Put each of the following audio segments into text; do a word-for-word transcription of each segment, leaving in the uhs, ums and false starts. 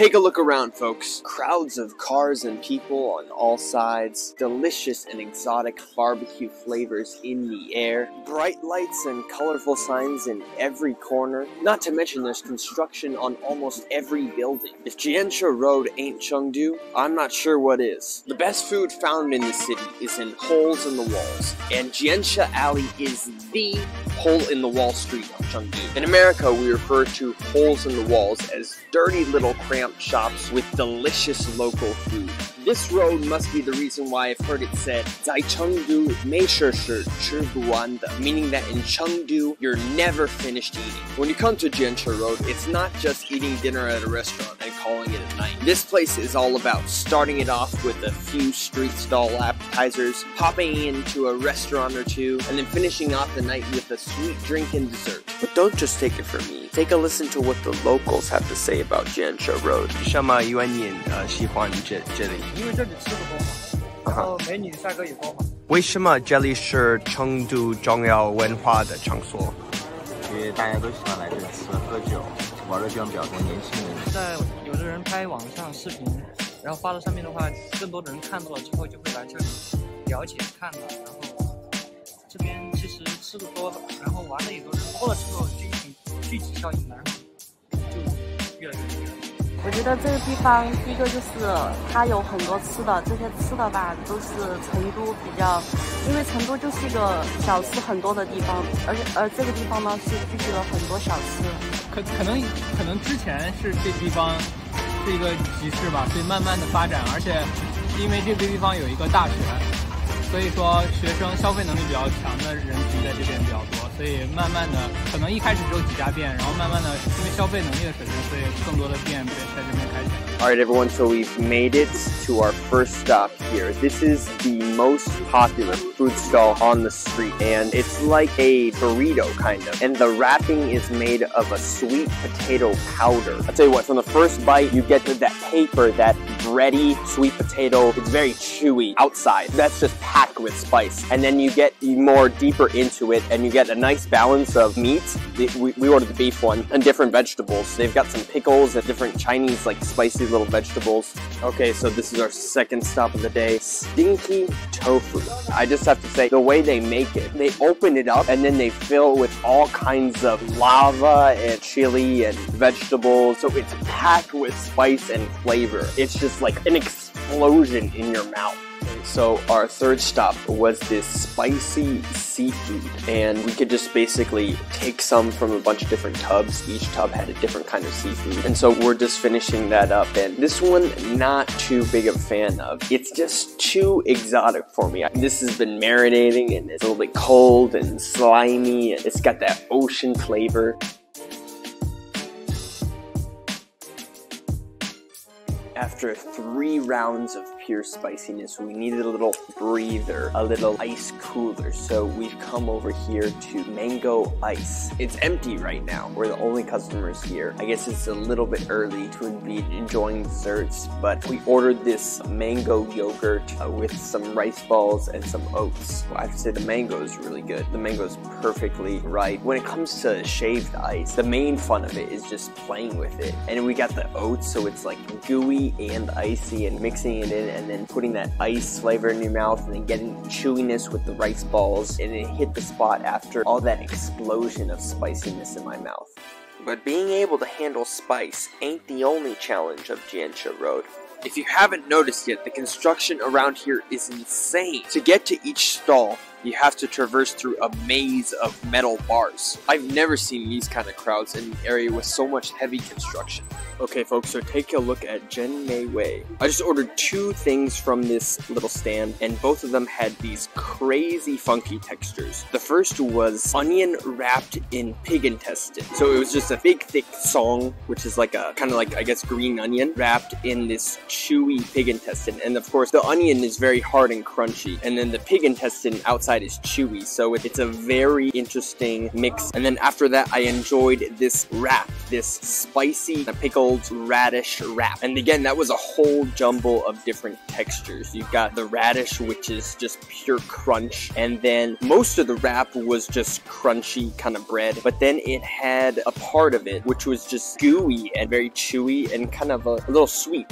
Take a look around, folks. Crowds of cars and people on all sides, delicious and exotic barbecue flavors in the air, bright lights and colorful signs in every corner, not to mention there's construction on almost every building. If Jianshe Road ain't Chengdu, I'm not sure what is. The best food found in the city is in holes in the walls, and Jianshe Alley is the hole-in-the-wall street of Chengdu. In America, we refer to holes in the walls as dirty little cramped shops with delicious local food. This road must be the reason why I've heard it said, "Zai Chengdu meisheshi chi bu wan de," meaning that in Chengdu, you're never finished eating. When you come to Jianshe Road, it's not just eating dinner at a restaurant and calling it a night. This place is all about starting it off with a few street stall appetizers, popping into a restaurant or two, and then finishing off the night with a sweet drink and dessert. But don't just take it from me. Take a listen to what the locals have to say about Jianshe Road. 我觉得这个地方，第一个就是它有很多吃的，这些吃的吧都是成都比较，因为成都就是一个小吃很多的地方，而且而这个地方呢是聚集了很多小吃。可可能可能之前是这地方是一个集市吧，所以慢慢的发展，而且因为这个地方有一个大学，所以说学生消费能力比较强的人群在这边比较多。 所以慢慢的，可能一开始只有几家店，然后慢慢的，因为消费能力的水平，所以更多的店在这边开起来。All right, everyone. So we've made it to our first stop here. This is the most popular food stall on the street, and it's like a burrito kind of. And the wrapping is made of a sweet potato powder. I'll tell you what. From the first bite, you get that paper, that bready sweet potato. It's very chewy outside. That's just packed with spice. And then you get more deeper into it, and you get a nice. Nice balance of meat. We, we ordered the beef one and different vegetables. They've got some pickles and different Chinese like spicy little vegetables. Okay, so this is our second stop of the day. Stinky tofu. I just have to say the way they make it, they open it up and then they fill with all kinds of lava and chili and vegetables. So it's packed with spice and flavor. It's just like an explosion in your mouth. So our third stop was this spicy seafood, and we could just basically take some from a bunch of different tubs. Each tub had a different kind of seafood, and so we're just finishing that up. And this one, not too big of a fan of. It's just too exotic for me. This has been marinating, and it's a little bit cold and slimy, and it's got that ocean flavor. After three rounds of pure spiciness, we needed a little breather, a little ice cooler. So we've come over here to Mango Ice. It's empty right now. We're the only customers here. I guess it's a little bit early to be enjoying desserts, but we ordered this mango yogurt uh, with some rice balls and some oats. Well, I have to say the mango is really good. The mango is perfectly ripe. When it comes to shaved ice, the main fun of it is just playing with it. And we got the oats, so it's like gooey and icy, and mixing it in and then putting that ice flavor in your mouth and then getting chewiness with the rice balls, and it hit the spot after all that explosion of spiciness in my mouth. But being able to handle spice ain't the only challenge of Jianshe Road. If you haven't noticed yet, the construction around here is insane. To get to each stall, you have to traverse through a maze of metal bars. I've never seen these kind of crowds in an area with so much heavy construction. Okay, folks, so take a look at Zhen Mei Wei. I just ordered two things from this little stand, and both of them had these crazy funky textures. The first was onion wrapped in pig intestine. So it was just a big, thick song, which is like a kind of like, I guess, green onion wrapped in this chewy pig intestine. And of course, the onion is very hard and crunchy, and then the pig intestine outside inside is chewy, so it's a very interesting mix. And then after that, I enjoyed this wrap, this spicy pickled radish wrap. And again, that was a whole jumble of different textures. You've got the radish, which is just pure crunch, and then most of the wrap was just crunchy kind of bread, but then it had a part of it which was just gooey and very chewy and kind of a, a little sweet.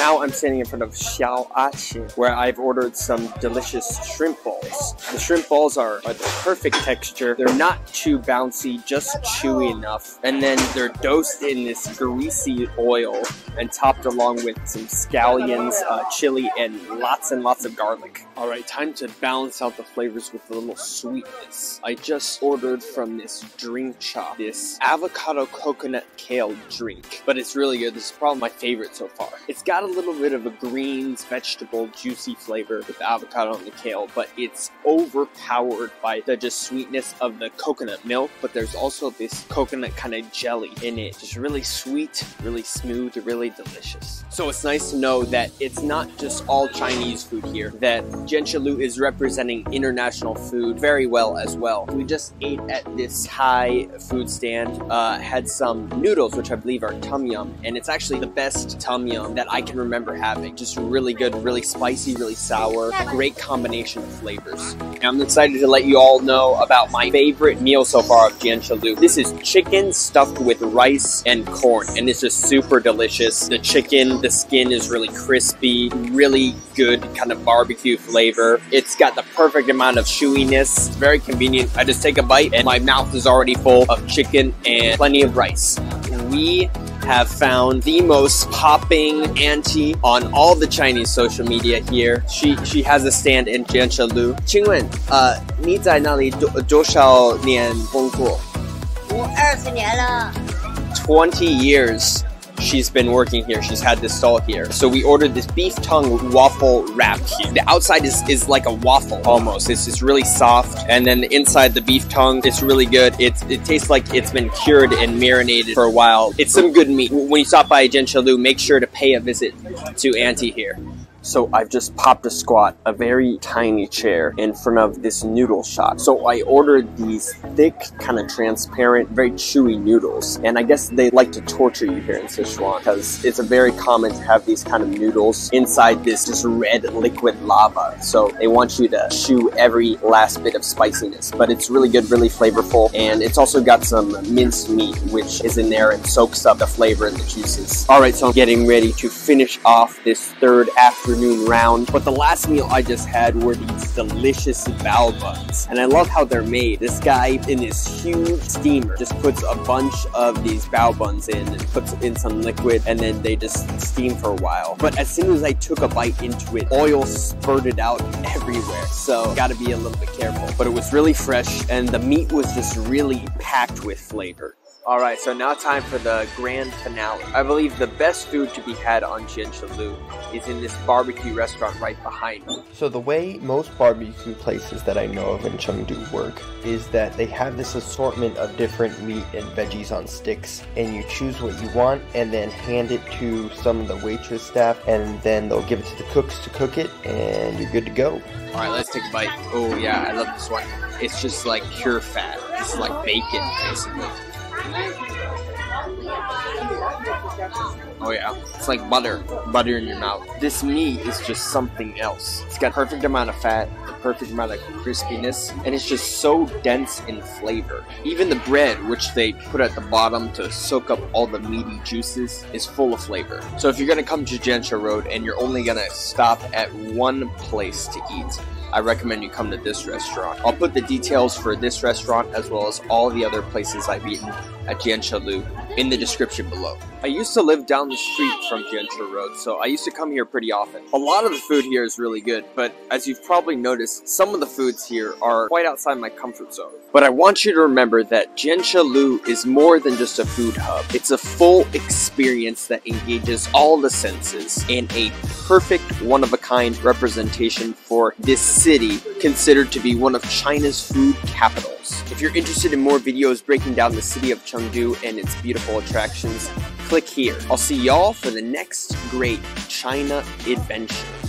Now I'm standing in front of Xiao A Qin, where I've ordered some delicious shrimp balls. The shrimp balls are, are the perfect texture. They're not too bouncy, just chewy enough. And then they're dosed in this greasy oil and topped along with some scallions, uh, chili, and lots and lots of garlic. All right, time to balance out the flavors with a little sweetness. I just ordered from this drink shop, this avocado coconut kale drink, but it's really good. This is probably my favorite so far. It's got a little bit of a greens, vegetable, juicy flavor with the avocado and the kale, but it's overpowered by the just sweetness of the coconut milk, but there's also this coconut kind of jelly in it. Just really sweet, really smooth, really delicious. So it's nice to know that it's not just all Chinese food here, that Jianshe Lu is representing international food very well as well. We just ate at this Thai food stand, uh, had some noodles, which I believe are tom yum, and it's actually the best tom yum that I can remember having. Just really good, really spicy, really sour, great combination of flavors. And I'm excited to let you all know about my favorite meal so far of Jianshe Lu. This is chicken stuffed with rice and corn, and it's just super delicious. The chicken, the skin is really crispy, really good kind of barbecue flavor. It's got the perfect amount of chewiness. It's very convenient. I just take a bite and my mouth is already full of chicken and plenty of rice. We have found the most popping auntie on all the Chinese social media here. She she has a stand in Jianshe Lu. 请问, uh, 你在那里多, 多少年工作? twenty years she's been working here. She's had this stall here. So we ordered this beef tongue waffle wrap here. The outside is, is like a waffle almost. It's just really soft. And then the inside, the beef tongue, it's really good. It's, it tastes like it's been cured and marinated for a while. It's some good meat. When you stop by Jianshe Lu, make sure to pay a visit to auntie here. So I've just popped a squat, a very tiny chair in front of this noodle shop. So I ordered these thick, kind of transparent, very chewy noodles. And I guess they like to torture you here in Sichuan because it's a very common to have these kind of noodles inside this just red liquid lava. So they want you to chew every last bit of spiciness, but it's really good, really flavorful. And it's also got some minced meat, which is in there and soaks up the flavor and the juices. All right, so I'm getting ready to finish off this third afternoon round, but the last meal I just had were these delicious bao buns, and I love how they're made. This guy in this huge steamer just puts a bunch of these bao buns in and puts in some liquid, and then they just steam for a while. But as soon as I took a bite into it, oil spurted out everywhere, so gotta be a little bit careful. But it was really fresh, and the meat was just really packed with flavor. All right, so now time for the grand finale. I believe the best food to be had on Jianshe Lu is in this barbecue restaurant right behind me. So the way most barbecue places that I know of in Chengdu work is that they have this assortment of different meat and veggies on sticks, and you choose what you want and then hand it to some of the waitress staff, and then they'll give it to the cooks to cook it, and you're good to go. All right, let's take a bite. Oh yeah, I love this one. It's just like pure fat. It's like bacon, basically. Oh yeah, it's like butter, butter in your mouth. This meat is just something else. It's got perfect amount of fat, the perfect amount of crispiness, and it's just so dense in flavor. Even the bread, which they put at the bottom to soak up all the meaty juices, is full of flavor. So if you're gonna come to Jianshe Road and you're only gonna stop at one place to eat, I recommend you come to this restaurant. I'll put the details for this restaurant as well as all the other places I've eaten at Jianshe Lu in the description below. I used to live down the street from Jianshe Road, so I used to come here pretty often. A lot of the food here is really good, but as you've probably noticed, some of the foods here are quite outside my comfort zone. But I want you to remember that Jianshe Lu is more than just a food hub. It's a full experience that engages all the senses in a perfect one-of-a-kind representation for this city, considered to be one of China's food capitals. If you're interested in more videos breaking down the city of Chengdu and its beautiful attractions, click here. I'll see y'all for the next great China adventure.